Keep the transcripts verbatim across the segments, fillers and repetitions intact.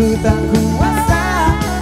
Aku tak kuasa,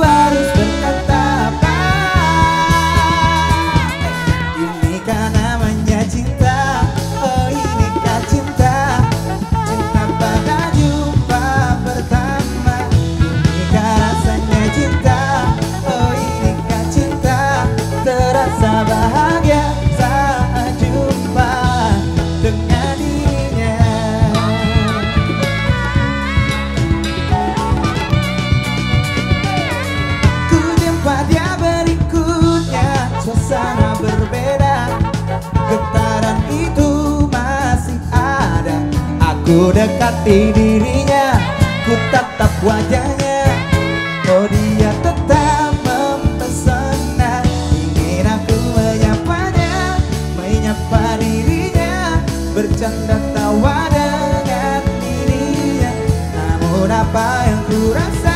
harus berkata apa. Inikah namanya cinta, oh inikah cinta, cinta pada jumpa pertama. Inikah rasanya cinta, oh inikah cinta, terasa bahagia saat jumpa dengan dia berikutnya. Suasana berbeda, getaran itu masih ada. Aku dekati dirinya, ku tatap wajahnya, oh dia tetap mempesona. Ingin aku menyapanya, menyapa dirinya, bercanda tawa dengan dirinya. Namun apa yang ku rasa,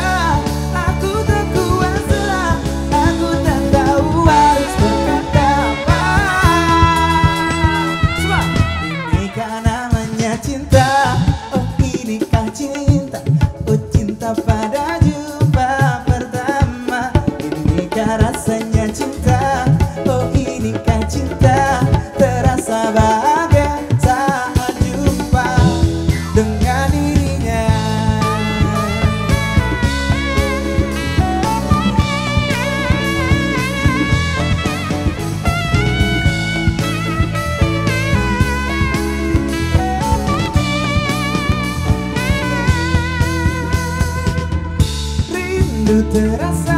pada jumpa pertama. Inikah rasanya cinta, oh inikah cinta, terasa bahagia saat jumpa dengan dirinya. Terasa